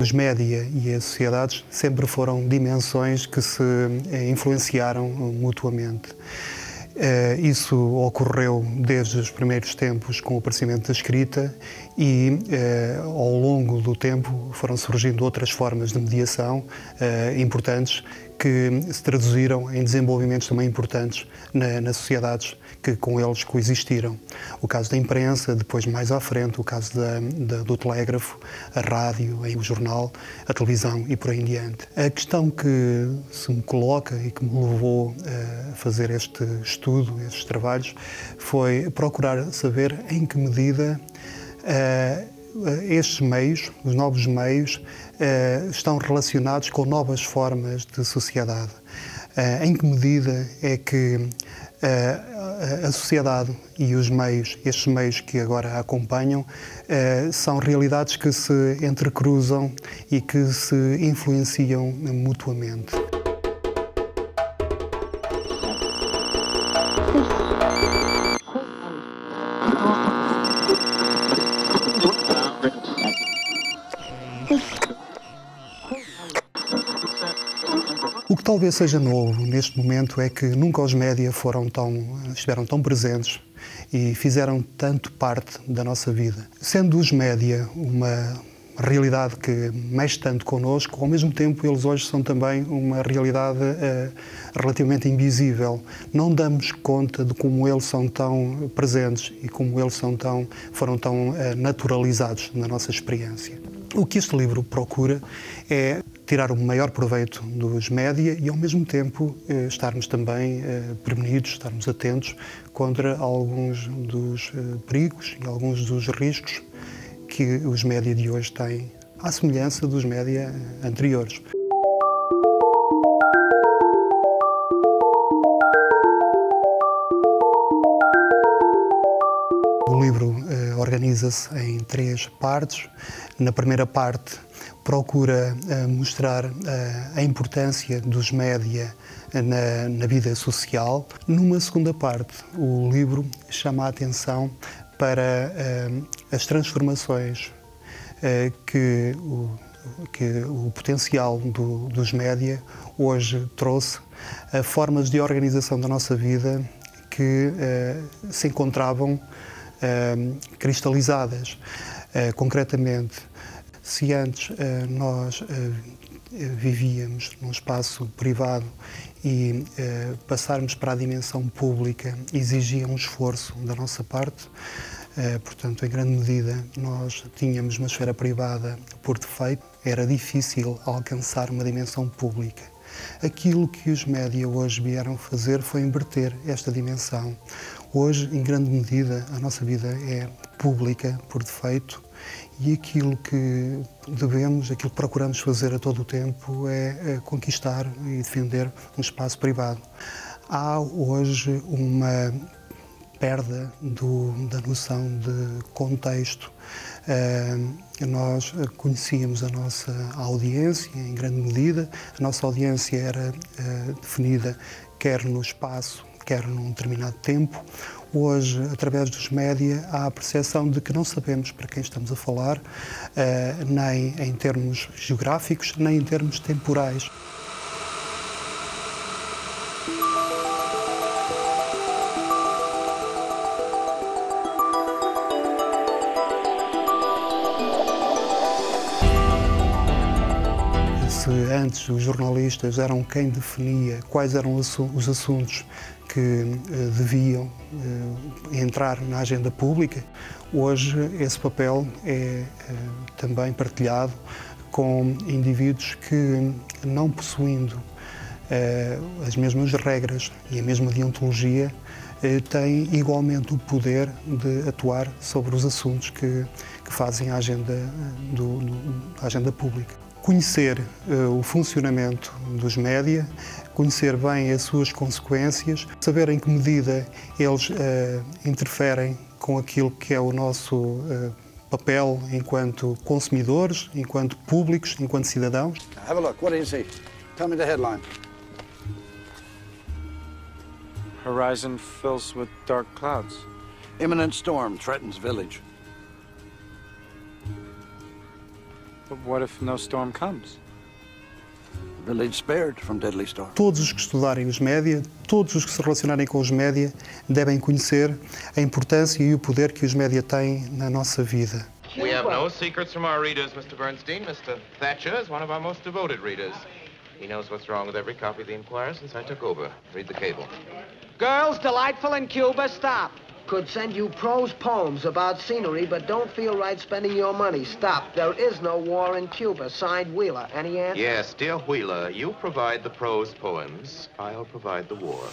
Os média e as sociedades sempre foram dimensões que se influenciaram mutuamente. Isso ocorreu desde os primeiros tempos com o aparecimento da escrita e, ao longo do tempo, foram surgindo outras formas de mediação importantes que se traduziram em desenvolvimentos também importantes nas sociedades que com eles coexistiram. O caso da imprensa, depois mais à frente, o caso do telégrafo, a rádio, o jornal, a televisão e por aí em diante. A questão que se me coloca e que me levou a fazer este estudo, estes trabalhos, foi procurar saber em que medida estes meios, os novos meios, estão relacionados com novas formas de sociedade. Em que medida é que a sociedade e os meios, estes meios que agora a acompanham, são realidades que se entrecruzam e que se influenciam mutuamente. O que talvez seja novo neste momento é que nunca os média estiveram tão presentes e fizeram tanto parte da nossa vida. Sendo os média uma realidade que mexe tanto connosco, ao mesmo tempo eles hoje são também uma realidade relativamente invisível. Não damos conta de como eles são tão presentes e como eles foram tão naturalizados na nossa experiência. O que este livro procura é tirar o maior proveito dos média e, ao mesmo tempo, estarmos também prevenidos, estarmos atentos contra alguns dos perigos e alguns dos riscos que os média de hoje têm, à semelhança dos média anteriores. O livro organiza-se em três partes. Na primeira parte, procura mostrar a importância dos média na vida social. Numa segunda parte, o livro chama a atenção para as transformações que o potencial dos média hoje trouxe a formas de organização da nossa vida que se encontravam cristalizadas. Concretamente, se antes nós vivíamos num espaço privado e passarmos para a dimensão pública exigia um esforço da nossa parte, portanto, em grande medida, nós tínhamos uma esfera privada por defeito, era difícil alcançar uma dimensão pública. Aquilo que os média hoje vieram fazer foi inverter esta dimensão. Hoje, em grande medida, a nossa vida é pública por defeito e aquilo que devemos, aquilo que procuramos fazer a todo o tempo é conquistar e defender um espaço privado. Há hoje uma perda da noção de contexto. Nós conhecíamos a nossa audiência, em grande medida. A nossa audiência era definida quer no espaço, quer num determinado tempo. Hoje, através dos média, há a percepção de que não sabemos para quem estamos a falar, nem em termos geográficos, nem em termos temporais. Se antes os jornalistas eram quem definia quais eram os assuntos que deviam entrar na agenda pública, hoje esse papel é também partilhado com indivíduos que, não possuindo as mesmas regras e a mesma deontologia, têm igualmente o poder de atuar sobre os assuntos que fazem a agenda pública. Conhecer o funcionamento dos média, conhecer bem as suas consequências, saber em que medida eles interferem com aquilo que é o nosso papel enquanto consumidores, enquanto públicos, enquanto cidadãos. Have a look. What do you see? Tell me the headline. Horizon fills with dark clouds. Imminent storm threatens village. Todos os que estudarem os média, todos os que se relacionarem com os média, devem conhecer a importância e o poder que os média têm na nossa vida. We have no secrets from our readers, Mr. Bernstein. Mr. Thatcher is one of our most devoted readers. He knows what's wrong with every copy of the Inquirer since I took over. Read the cable. Girls, delightful in Cuba, stop. Could send you prose poems about scenery, but don't feel right spending your money. Stop. There is no war in Cuba. Signed, Wheeler. Any answer? Yes, dear Wheeler, you provide the prose poems. I'll provide the war.